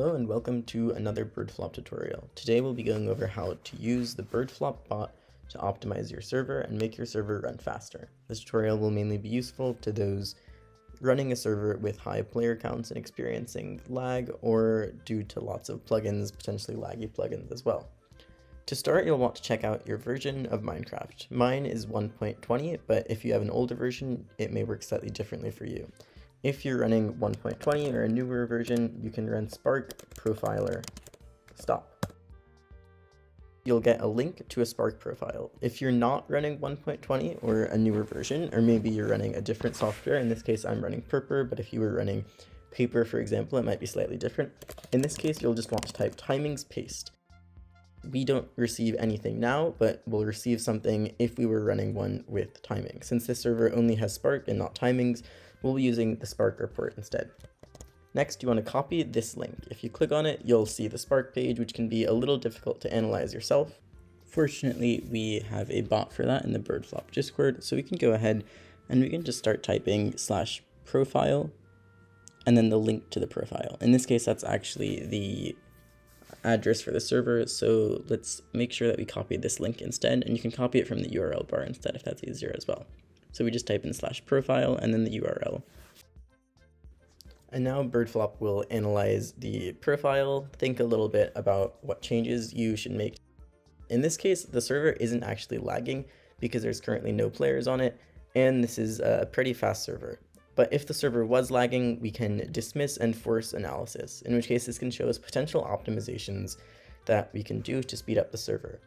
Hello and welcome to another Birdflop tutorial. Today we'll be going over how to use the Birdflop bot to optimize your server and make your server run faster. This tutorial will mainly be useful to those running a server with high player counts and experiencing lag, or due to lots of plugins, potentially laggy plugins as well. To start, you'll want to check out your version of Minecraft. Mine is 1.20, but if you have an older version, it may work slightly differently for you. If you're running 1.20 or a newer version, you can run spark profiler stop. You'll get a link to a spark profile. If you're not running 1.20 or a newer version, or maybe you're running a different software, in this case I'm running purpur, but if you were running paper, for example, it might be slightly different. In this case, you'll just want to type timings paste. We don't receive anything now, but we'll receive something if we were running one with timing. Since this server only has spark and not timings, we'll be using the spark report instead. Next, you want to copy this link. If you click on it, you'll see the spark page, which can be a little difficult to analyze yourself. Fortunately, we have a bot for that in the Birdflop Discord, so we can go ahead and we can just start typing /profile and then the link to the profile. In this case, that's actually the address for the server, so let's make sure that we copy this link instead, and you can copy it from the URL bar instead if that's easier as well. So we just type in /profile and then the URL. And now Birdflop will analyze the profile, think a little bit about what changes you should make. In this case, the server isn't actually lagging because there's currently no players on it, and this is a pretty fast server. But if the server was lagging, we can dismiss and force analysis, in which case this can show us potential optimizations that we can do to speed up the server.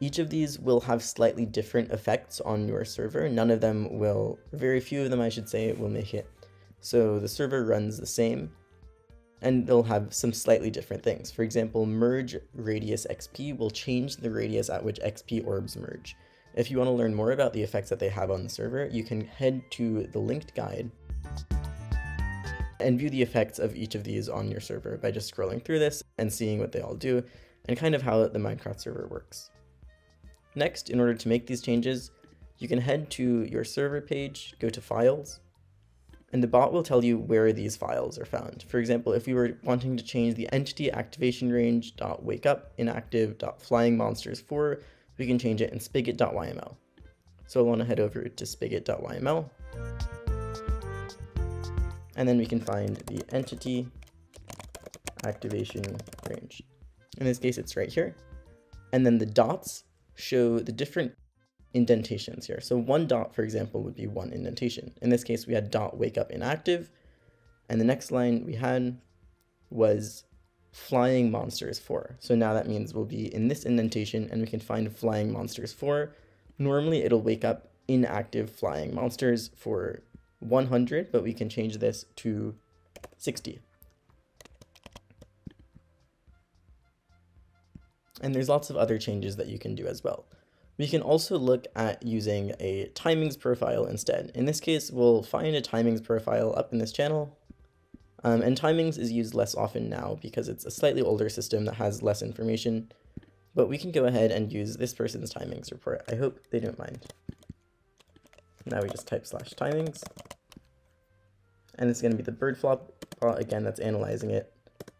Each of these will have slightly different effects on your server. None of them will, very few of them I should say, will make it so the server runs the same, and they'll have some slightly different things. For example, merge radius XP will change the radius at which XP orbs merge. If you want to learn more about the effects that they have on the server, you can head to the linked guide and view the effects of each of these on your server by just scrolling through this and seeing what they all do and kind of how the Minecraft server works. Next, in order to make these changes, you can head to your server page, go to files, and the bot will tell you where these files are found. For example, if we were wanting to change the entity activation range .wakeupinactive.flyingmonsters4, we can change it in spigot.yml. So I want to head over to spigot.yml, and then we can find the entity activation range. In this case, it's right here. And then the dots show the different indentations here. So one dot, for example, would be one indentation. In this case, we had .wakeupinactive, and the next line we had was flyingmonsters4. So now that means we'll be in this indentation, and we can find flyingmonsters4. Normally, it'll wake up inactive flying monsters for 100, but we can change this to 60. And there's lots of other changes that you can do as well. We can also look at using a timings profile instead. In this case, we'll find a timings profile up in this channel, and timings is used less often now because it's a slightly older system that has less information, but we can go ahead and use this person's timings report. I hope they don't mind. Now we just type /timings, and it's going to be the Birdflop bot again that's analyzing it,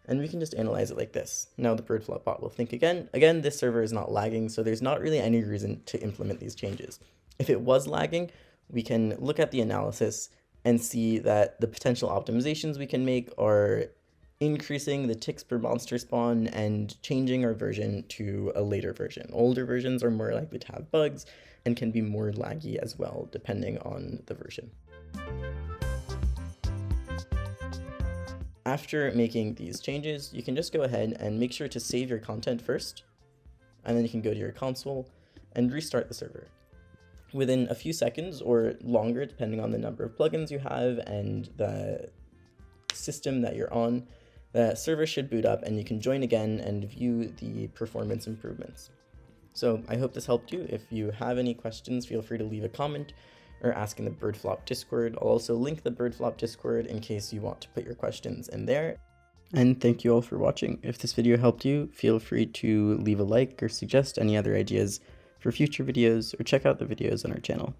and we can just analyze it like this. Now the Birdflop bot will think again. Again, this server is not lagging, so there's not really any reason to implement these changes. If it was lagging, we can look at the analysis and see that the potential optimizations we can make are increasing the ticks per monster spawn and changing our version to a later version. Older versions are more likely to have bugs and can be more laggy as well, depending on the version. After making these changes, you can just go ahead and make sure to save your content first, and then you can go to your console and restart the server. Within a few seconds or longer, depending on the number of plugins you have and the system that you're on, the server should boot up and you can join again and view the performance improvements. So I hope this helped you. If you have any questions, feel free to leave a comment or ask in the Birdflop Discord. I'll also link the Birdflop Discord in case you want to put your questions in there. And thank you all for watching. If this video helped you, feel free to leave a like or suggest any other ideas for future videos, or check out the videos on our channel.